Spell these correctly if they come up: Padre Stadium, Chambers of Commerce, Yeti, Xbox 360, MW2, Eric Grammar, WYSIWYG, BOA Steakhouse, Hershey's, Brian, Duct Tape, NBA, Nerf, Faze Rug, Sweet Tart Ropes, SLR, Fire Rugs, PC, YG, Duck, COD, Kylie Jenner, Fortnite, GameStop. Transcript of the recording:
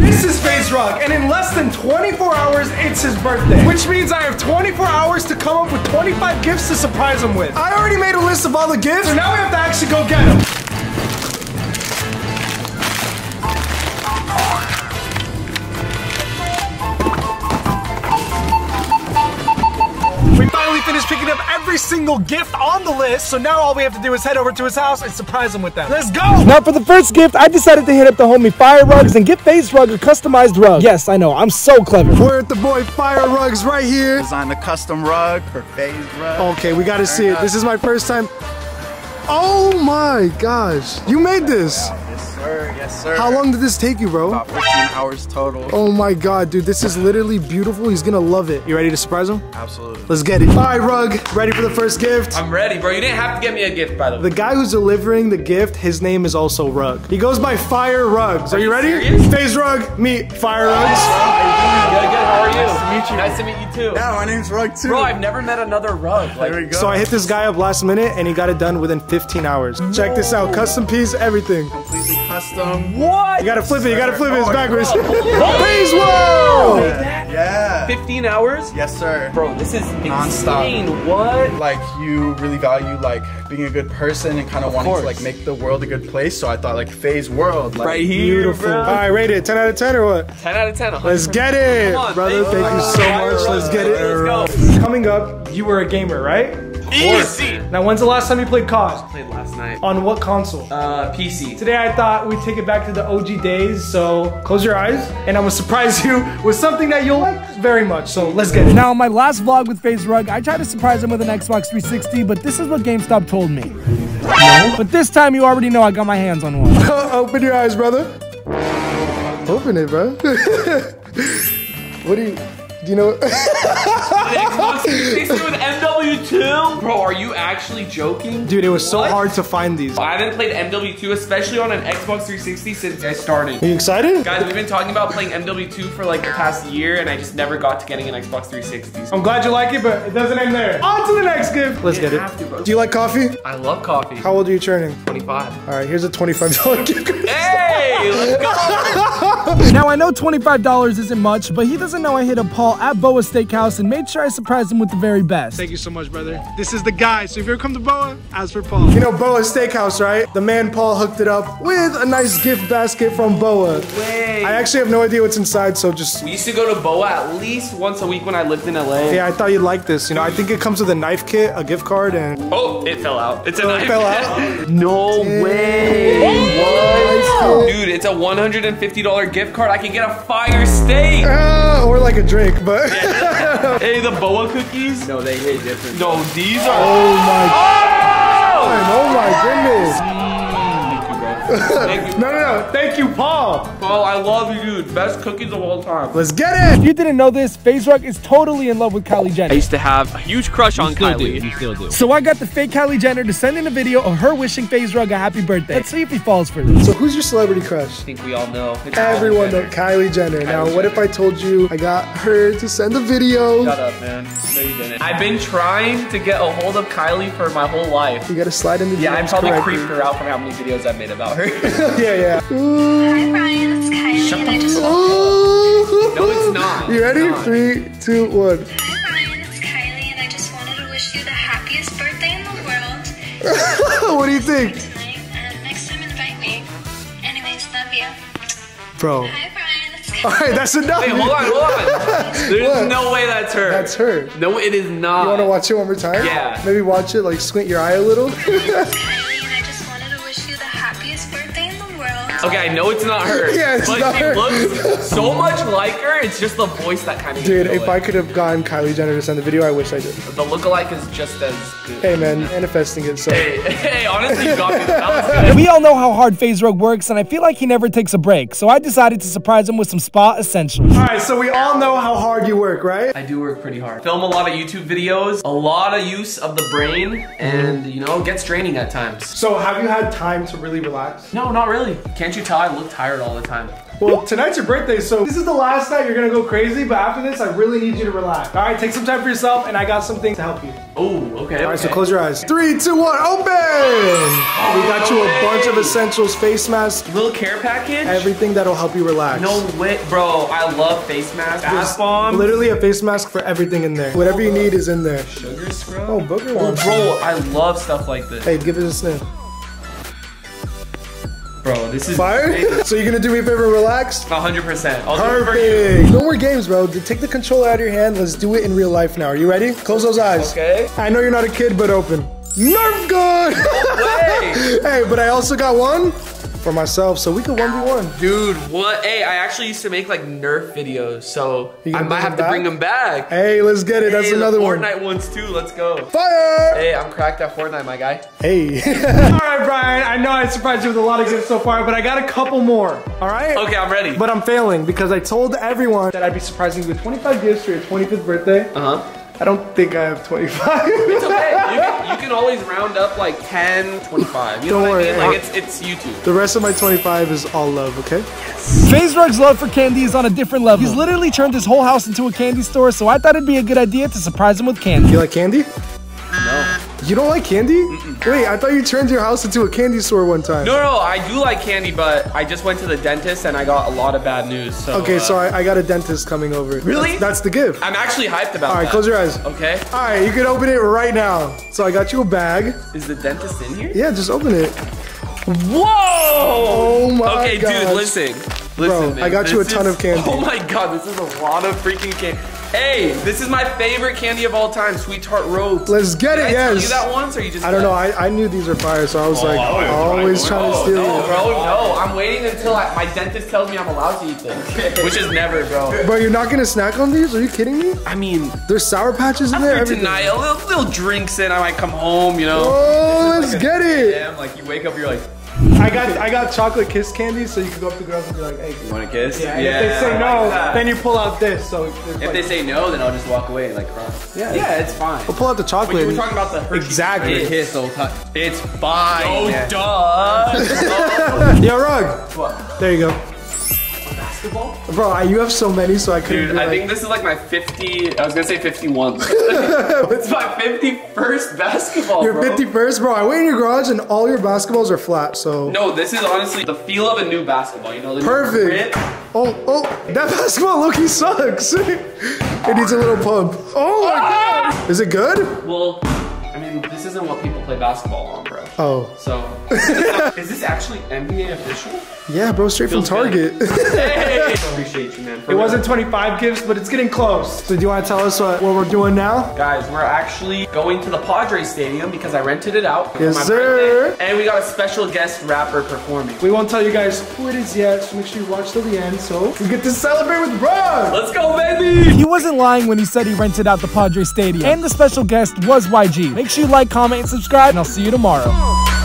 This is Faze Rug, and in less than 24 hours, it's his birthday. Which means I have 24 hours to come up with 25 gifts to surprise him with. I already made a list of all the gifts, so now we have to actually go get them. Finished picking up every single gift on the list, so now all we have to do is head over to his house and surprise him with them. Let's go! Now for the first gift, I decided to hit up the homie Fire Rugs and get Faze Rug a customized rug. Yes, I know, I'm so clever. We're at the boy Fire Rugs right here. Designed a custom rug for Faze Rug. Okay, we gotta see it. This is my first time. Oh my gosh, you made this! Yes, sir. Yes, sir. How long did this take you, bro? About 15 hours total. Oh my god, dude, this is literally beautiful. He's gonna love it. You ready to surprise him? Absolutely. Let's get it. All right, Rug, ready for the first gift? I'm ready, bro. You didn't have to get me a gift, by the way. The guy who's delivering the gift, his name is also Rug. He goes by Fire Rugs. Are you ready? Faze Rug, meet Fire Rugs. Good, good. How are you? Nice to meet you. Nice to meet you, too. Yeah, my name's Rug, too. Bro, I've never met another Rug. Like, there we go. So I hit this guy up last minute, and he got it done within 15 hours. No. Check this out. Custom piece, everything. Completely custom. What? You gotta flip it. You gotta flip it. It's backwards. Please, whoa! Yeah. 15 hours? Yes, sir. Bro, this is insane. Non-stop. What? Like, you really value, like, being a good person and kind of wanting to, like, make the world a good place. So I thought, like, Faze World. Like, right here, beautiful. Bro. All right, rate it. 10 out of 10 or what? 10 out of 10. 100%. Let's get it. Come on, brother, thank you so much. Let's get it. Let's go. Coming up, you were a gamer, right? Easy. Now, when's the last time you played COD? I just played last night. On what console? PC. Today, I thought we'd take it back to the OG days, so close your eyes, and I'm gonna surprise you with something that you'll like very much, so let's get it. Now, in my last vlog with Faze Rug, I tried to surprise him with an Xbox 360, but this is what GameStop told me. No? But this time, you already know I got my hands on one. Open your eyes, brother. Open it, bro. What do you... Do you know? An Xbox 360 with MW2? Bro, are you actually joking? Dude, it was so hard to find these. I haven't played MW2, especially on an Xbox 360, since I started. Are you excited? Guys, we've been talking about playing MW2 for like the past year, and I just never got to getting an Xbox 360. I'm glad you like it, but it doesn't end there. On to the next gift. Let's get it. To, do you like coffee? I love coffee. How old are you turning? 25. All right, here's a $25 gift. Hey, let's go. Now, I know $25 isn't much, but he doesn't know I hit a Paul at BOA Steakhouse and made sure I surprised him with the very best. Thank you so much, brother. This is the guy. So if you ever come to BOA, ask for Paul. You know BOA Steakhouse, right? The man Paul hooked it up with a nice gift basket from BOA. Wait. I actually have no idea what's inside, so just... We used to go to BOA at least once a week when I lived in LA. Yeah, I thought you'd like this. You know, I think it comes with a knife kit, a gift card, and... Oh, it fell out. It's a knife. It fell out? No way. What? Dude, it's a $150 gift card. I can get a fire steak. Or like a drink. But hey, the BOA cookies? No, they hit different. No, these are. Oh my god! Oh my goodness! Thank you, bro. Thank you. No. Thank you, Paul. Paul, I love you, dude. Best cookies of all time. Let's get it. If you didn't know this, Faze Rug is totally in love with Kylie Jenner. I used to have a huge crush on Kylie. You still do. So I got the fake Kylie Jenner to send in a video of her wishing Faze Rug a happy birthday. Let's see if he falls for this. So who's your celebrity crush? I think we all know. It's everyone knows Kylie Jenner. Now, what if I told you I got her to send a video? Shut up, man. No, you didn't. I've been trying to get a hold of Kylie for my whole life. You gotta slide in the DMs. Yeah, I probably creeped her out from how many videos I've made about her. Yeah. Hi, Brian. It's Kylie. Shut and I just wanted to... No, it's not. You ready? Not. 3, 2, 1. Hi, Brian. It's Kylie, and I just wanted to wish you the happiest birthday in the world. What do you think? Tonight, and next time, invite me. Anyways, love you. Bro. Hi, Brian. It's Kylie. All right, that's enough. Wait, hold on. There's no way that's her. That's her. No, it is not. You want to watch it one more time? Yeah. Maybe watch it, like, squint your eye a little. Okay, I know it's not her, but she looks so much like her, it's just the voice that kind of... Dude, if I could have gotten Kylie Jenner to send the video, I wish I did. The lookalike is just as good. Hey man, manifesting it, so... Hey, honestly, you got me. That was good. We all know how hard Faze Rug works, and I feel like he never takes a break, so I decided to surprise him with some spa essentials. Alright, so we all know how hard you work, right? I do work pretty hard. Film a lot of YouTube videos, a lot of use of the brain, and, you know, it gets draining at times. So, have you had time to really relax? No, not really. Can't you tell I look tired all the time? Well, tonight's your birthday, so this is the last night you're gonna go crazy, but after this, I really need you to relax. All right, take some time for yourself, and I got some things to help you. Oh, okay. All right, so close your eyes. 3, 2, 1, open! Oh, we got you a bunch of essentials, face masks. Little care package? Everything that'll help you relax. No way, bro, I love face masks. Bath bombs. Literally a face mask for everything in there. Whatever you need is in there. Sugar scrub? Oh, booger ones. Bro, I love stuff like this. Hey, give it a sniff. Bro, this is fire. So you're gonna do me a favor and relax? 100%. Perfect. No more games, bro. Take the controller out of your hand. Let's do it in real life now. Are you ready? Close those eyes. Okay. I know you're not a kid, but open. Nerf gun! No way. Hey, but I also got one for myself, so we could 1v1. Dude, what? Hey, I actually used to make like Nerf videos, so I might have to bring them back. Hey, let's get it. That's another one. Fortnite ones too. Let's go. Fire! Hey, I'm cracked at Fortnite, my guy. Hey. All right, Brian. I know I surprised you with a lot of gifts so far, but I got a couple more. All right? Okay, I'm ready. But I'm failing because I told everyone that I'd be surprising you with 25 gifts for your 25th birthday. Uh-huh. I don't think I have 25. It's okay. You can always round up like 10, 25. You know what I mean? Like it's YouTube. The rest of my 25 is all love, okay? Yes. Faze Rug's love for candy is on a different level. He's literally turned his whole house into a candy store, so I thought it'd be a good idea to surprise him with candy. You like candy? No. You don't like candy? Mm-mm. Wait, I thought you turned your house into a candy store one time. No, no, I do like candy, but I just went to the dentist and I got a lot of bad news. So, okay, so I got a dentist coming over. Really? That's the gift. I'm actually hyped about that. All right, close your eyes. Okay. All right, you can open it right now. So I got you a bag. Is the dentist in here? Yeah, just open it. Whoa! Oh my gosh. Okay, dude, listen, man, I got you a ton of candy. Oh my God, this is a lot of freaking candy. Hey, this is my favorite candy of all time, Sweet Tart Ropes. Let's get it, yes. Did I tell you that once, or you just... I don't know, I knew these were fire, so I was like, always trying to steal you. No, bro, no, I'm waiting until my dentist tells me I'm allowed to eat them, which is never, bro. Bro, you're not gonna snack on these? Are you kidding me? I mean... There's Sour Patches in there, everything. Tonight, a little drinks in, I might come home, you know? Oh, let's get it! Damn, like, you wake up, you're like... I got chocolate kiss candy, so you can go up to girls and be like, hey, you want a kiss? Yeah, yeah. If they say no, then you pull out this. So if they say no, then I'll just walk away and like cry. Yeah, yeah, it's fine. We'll pull out the chocolate. But you were talking about the Hershey's kiss the whole time. It's fine. Oh, duh. Yo, Rug. What? There you go. Basketball? Bro, you have so many, so I couldn't. Dude, I think this is like my 50. I was gonna say 51. It's my 51st basketball. Your 51st, bro. I went in your garage and all your basketballs are flat. So no, this is honestly the feel of a new basketball. You know, the perfect. Oh, that basketball low-key sucks. It needs a little pump. Oh my God. Is it good? Well, I mean, this isn't what people play basketball on, bro. Oh. So, is this actually NBA official? Yeah, bro, straight from Target. Hey! Appreciate you, man. It wasn't 25 gifts, but it's getting close. So do you want to tell us what we're doing now? Guys, we're actually going to the Padre Stadium because I rented it out. Yes, sir. And we got a special guest rapper performing. We won't tell you guys who it is yet, so make sure you watch till the end so we get to celebrate with Brian. Let's go, baby! He wasn't lying when he said he rented out the Padre Stadium. And the special guest was YG. Make sure you like, comment, and subscribe, and I'll see you tomorrow.